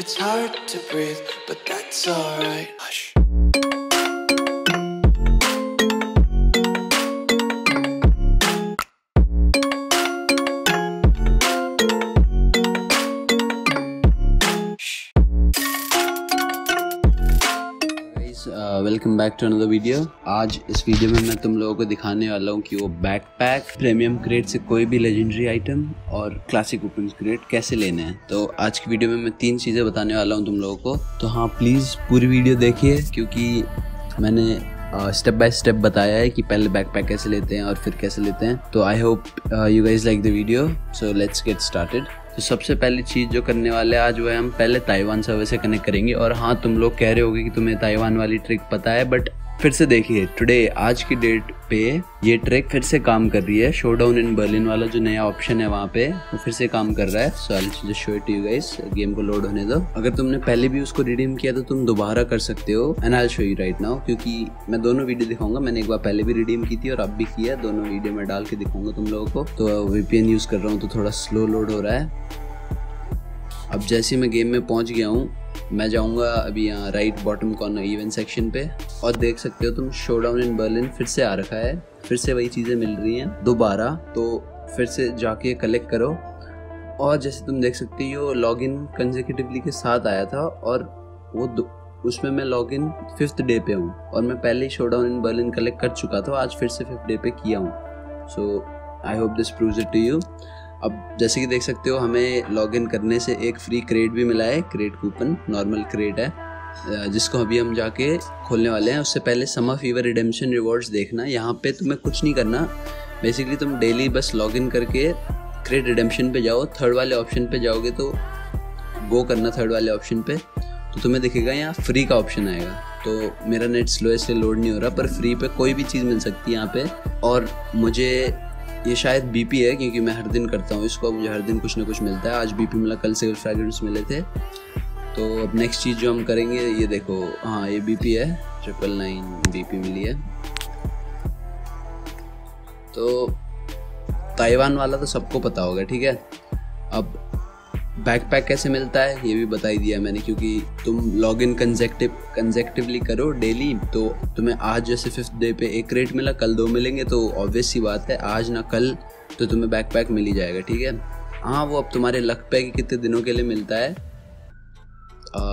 It's hard to breathe, but that's alright. Hush. Welcome back to another video. आज इस video में मैं तुम लोगों को दिखाने वाला हूँ कि वो बैकपैक प्रीमियम क्रेट से कोई भी लेजेंडरी आइटम और क्लासिक ओपन क्रेट कैसे लेने हैं। तो आज की वीडियो में मैं 3 चीज़ें बताने वाला हूँ तुम लोगों को। तो हाँ, प्लीज़ पूरी वीडियो देखिए क्योंकि मैंने स्टेप बाय स्टेप बताया है कि पहले बैकपैक कैसे लेते हैं और फिर कैसे लेते हैं। तो I hope you guys like the video, so let's get started. तो सबसे पहली चीज़ जो करने वाले आज वो है, हम पहले ताइवान सर्वर से कनेक्ट करेंगे। और हाँ, तुम लोग कह रहे होगे कि तुम्हें ताइवान वाली ट्रिक पता है, बट फिर से देखिए टुडे आज की डेट पे ये ट्रिक फिर से काम कर रही है। शोडाउन इन बर्लिन वाला जो नया ऑप्शन है वहाँ पे वो फिर से काम कर रहा है। So I will just show it you guys, game को लोड होने दो। अगर तुमने पहले भी उसको रिडीम किया तो तुम दोबारा कर सकते हो, and I will show you right now. क्योंकि मैं दोनों वीडियो दिखाऊंगा, मैंने एक बार पहले भी रिडीम की थी और अब भी किया, दोनों वीडियो में डाल के दिखाऊंगा तुम लोगों को। तो VPN यूज़ कर रहा हूँ तो थोड़ा स्लो लोड हो रहा है। अब जैसे मैं गेम में पहुंच गया हूँ, मैं जाऊंगा अभी यहाँ right bottom corner event section पे, और देख सकते हो तुम शोडाउन इन बर्लिन फिर से आ रखा है, फिर से वही चीज़ें मिल रही हैं दोबारा। तो फिर से जाके कलेक्ट करो, और जैसे तुम देख सकते हो लॉगिन कंसेक्यूटिवली के साथ आया था और वो उसमें मैं लॉगिन 5th डे पे हूँ, और मैं पहले ही शोडाउन इन बर्लिन कलेक्ट कर चुका था, आज फिर से 5th डे पे किया हूँ। So I hope this proves it to you. अब जैसे कि देख सकते हो हमें लॉगिन करने से एक फ्री क्रेट भी मिला है, क्रेट कूपन, नॉर्मल क्रेट है जिसको अभी हम जाके खोलने वाले हैं। उससे पहले समर फीवर रिडेम्पशन रिवॉर्ड्स देखना, यहाँ पे तुम्हें कुछ नहीं करना। बेसिकली तुम डेली बस लॉगिन करके क्रेट रिडेम्पशन पे जाओ, थर्ड वाले ऑप्शन पे जाओगे तो गो करना थर्ड वाले ऑप्शन पे, तो तुम्हें दिखेगा यहाँ फ्री का ऑप्शन आएगा। तो मेरा नेट स्लो है इसलिए लोड नहीं हो रहा, पर फ्री पे कोई भी चीज़ मिल सकती है यहाँ पे। और मुझे ये शायद बीपी है क्योंकि मैं हर दिन करता हूँ इसको, मुझे हर दिन कुछ ना कुछ मिलता है। आज बीपी मिला, कल सिल्वर फ्रैगमेंट्स मिले थे। तो अब नेक्स्ट चीज़ जो हम करेंगे, ये देखो, हाँ ये बीपी है, 999 बीपी मिली है। तो ताइवान वाला तो सबको पता होगा, ठीक है। अब बैकपैक कैसे मिलता है ये भी बता ही दिया मैंने, क्योंकि तुम लॉगिन कंजेक्टिवली करो डेली। तो तुम्हें आज जैसे 5th डे पे एक क्रेट मिला, कल 2 मिलेंगे, तो ऑब्वियस सी बात है आज ना कल तो तुम्हें बैकपैक मिल ही जाएगा, ठीक है। हाँ, वो अब तुम्हारे लक पे कि कितने दिनों के लिए मिलता है।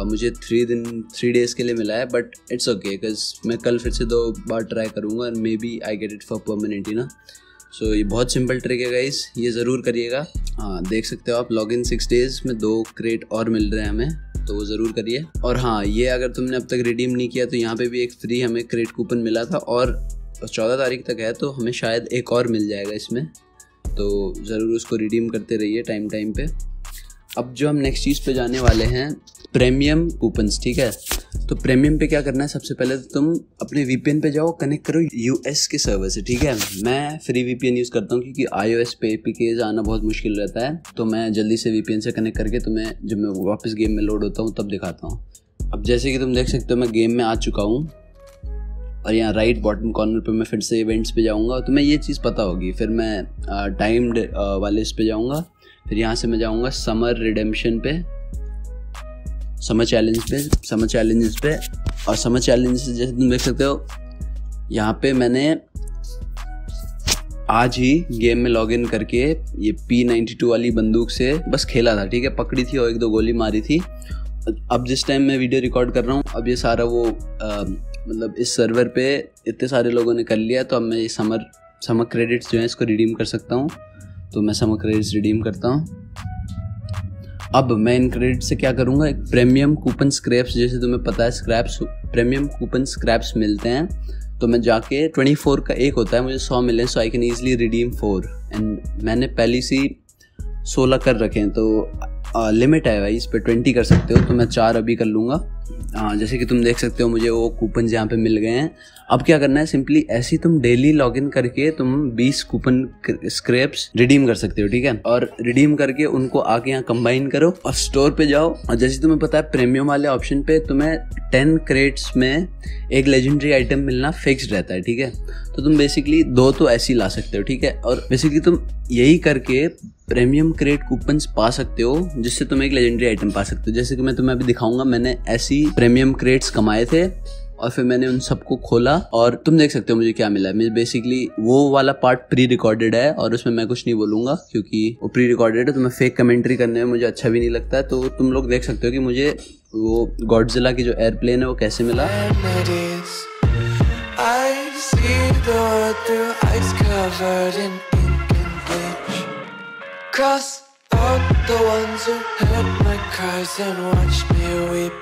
मुझे 3 डेज़ के लिए मिला है, बट इट्स ओके बिकॉज मैं कल फिर से 2 बार ट्राई करूँगा, and maybe I get it for permanent, you know. So ये बहुत सिंपल ट्रिक है गाइज़, ये ज़रूर करिएगा। हाँ, देख सकते हो आप लॉगिन 6 डेज़ में 2 क्रेट और मिल रहे हैं हमें, तो वो ज़रूर करिए। और हाँ, ये अगर तुमने अब तक रिडीम नहीं किया तो यहाँ पे भी एक फ्री हमें क्रेट कूपन मिला था, और 14 तारीख तक है तो हमें शायद एक और मिल जाएगा इसमें, तो ज़रूर उसको रिडीम करते रहिए टाइम पे। अब जो हम नेक्स्ट चीज़ पे जाने वाले हैं, प्रीमियम कूपन्स, ठीक है। तो प्रीमियम पे क्या करना है, सबसे पहले तो तुम अपने VPN पे जाओ, कनेक्ट करो US के सर्वर से, ठीक है। मैं फ्री VPN यूज़ करता हूँ क्योंकि iOS पे APKs आना बहुत मुश्किल रहता है, तो मैं जल्दी से VPN से कनेक्ट करके तुम्हें जब मैं वापस गेम में लोड होता हूँ तब दिखाता हूँ। अब जैसे कि तुम देख सकते हो मैं गेम में आ चुका हूँ, और यहाँ राइट बॉटम कॉर्नर पे मैं फिर से इवेंट्स पे जाऊँगा, तो मैं ये चीज़ पता होगी। फिर मैं टाइम्ड वाले इस पे जाऊँगा, फिर यहाँ से मैं जाऊँगा समर रिडेम्पशन पे, समर चैलेंजेस पे। और समर चैलेंजेस जैसे तुम देख सकते हो यहाँ पे मैंने आज ही गेम में लॉगिन करके ये P92 वाली बंदूक से बस खेला था, ठीक है, पकड़ी थी और 1-2 गोली मारी थी। अब जिस टाइम मैं वीडियो रिकॉर्ड कर रहा हूँ, अब ये सारा वो मतलब इस सर्वर पे इतने सारे लोगों ने कर लिया, तो अब मैं ये समर क्रेडिट्स जो है इसको रिडीम कर सकता हूँ। तो मैं समर क्रेडिट्स रिडीम करता हूँ। अब मैं इन क्रेडिट से क्या करूँगा, एक प्रीमियम कूपन स्क्रैप्स, जैसे तुम्हें पता है स्क्रैप्स, प्रीमियम कूपन स्क्रैप्स मिलते हैं। तो मैं जाके 24 का एक होता है, मुझे 100 मिले, so I can easily redeem 4, and मैंने पहले से 16 कर रखे हैं, तो लिमिट है भाई इस पर 20 कर सकते हो, तो मैं 4 अभी कर लूँगा। हाँ, जैसे कि तुम देख सकते हो मुझे वो कूपन यहाँ पे मिल गए हैं। अब क्या करना है, सिंपली ऐसे ही तुम डेली लॉगिन करके तुम 20 कूपन स्क्रैप्स रिडीम कर सकते हो, ठीक है। और रिडीम करके उनको आके यहाँ कंबाइन करो और स्टोर पे जाओ। और जैसे तुम्हें पता है प्रीमियम वाले ऑप्शन पे तुम्हें 10 क्रेट्स में एक लेजेंडरी आइटम मिलना फिक्स रहता है, ठीक है। तो तुम बेसिकली दो तो ऐसे ही ला सकते हो, ठीक है। और बेसिकली तुम यही करके प्रीमियम क्रेट कूपन्स पा सकते हो, जिससे तुम एक लेजेंडरी आइटम पा सकते हो। जैसे कि मैं तुम्हें अभी दिखाऊंगा, मैंने ऐसी प्रीमियम क्रेट्स कमाए थे और फिर मैंने उन सबको खोला और तुम देख सकते हो मुझे क्या मिला है। मुझे बेसिकली वो वाला पार्ट प्री रिकॉर्डेड है और उसमें मैं कुछ नहीं बोलूंगा क्योंकि वो प्री रिकॉर्डेड है, तो मैं फेक कमेंट्री करने में मुझे अच्छा भी नहीं लगता है। तो तुम लोग देख सकते हो कि मुझे वो गॉडजिला की जो एयरप्लेन है वो कैसे मिला। Cross out the ones who heard my cries and watched me weep.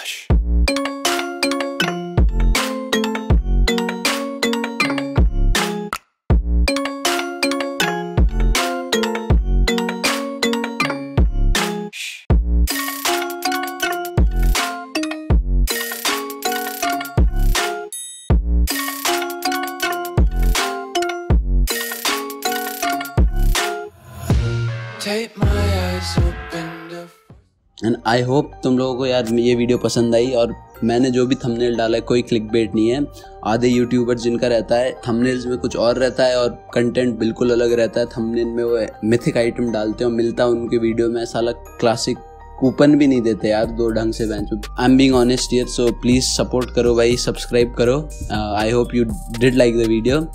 Hush. And I hope तुम लोगों को यार ये वीडियो पसंद आई। और मैंने जो भी थंबनेल डाला है कोई क्लिक बेट नहीं है। आधे यूट्यूबर जिनका रहता है थंबनेल्स में कुछ और रहता है और कंटेंट बिल्कुल अलग रहता है। थंबनेल में वो मिथिक आइटम डालते हैं और मिलता है उनके वीडियो में साला क्लासिक कूपन भी नहीं देते यार, दो ढंग से bank. I am being honest यार, सो प्लीज़ सपोर्ट करो भाई, सब्सक्राइब करो। I hope you did like the video.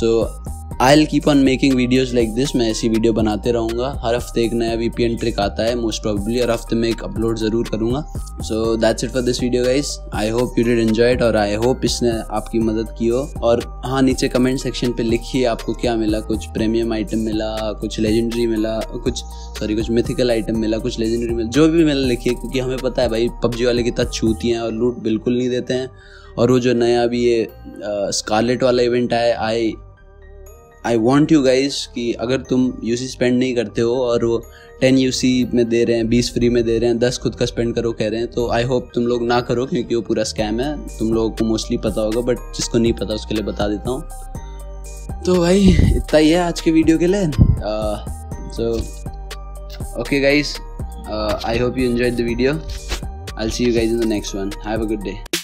So I'll keep on making videos like this। मैं ऐसी वीडियो बनाते रहूँगा। हर हफ्ते एक नया VPN ट्रिक आता है मोस्ट प्रॉबली, और हफ्ते में एक अपलोड ज़रूर करूँगा। So that's it for this video guys. I hope you did enjoy it और आई होप इसने आपकी मदद की हो। और हाँ, नीचे कमेंट सेक्शन पे लिखिए आपको क्या मिला। कुछ प्रीमियम आइटम मिला, कुछ लेजेंडरी मिला, कुछ मिथिकल आइटम मिला, कुछ लेजेंडरी मिला, जो भी मिला लिखिए। क्योंकि हमें पता है भाई पबजी वाले कितना चूती हैं और लूट बिल्कुल नहीं देते हैं। और वो जो नया अभी ये स्कारलेट वाला इवेंट आया, आई वॉन्ट यू गाइज कि अगर तुम यूसी स्पेंड नहीं करते हो और वो 10 यूसी में दे रहे हैं, 20 फ्री में दे रहे हैं, 10 खुद का स्पेंड करो कह रहे हैं, तो आई होप तुम लोग ना करो क्योंकि वो पूरा स्कैम है। तुम लोगों को मोस्टली पता होगा, बट जिसको नहीं पता उसके लिए बता देता हूँ। तो भाई इतना ही है आज के वीडियो के लिए। So okay guys, I hope you enjoyed the video. I will see you guys in the next one. Have a good day.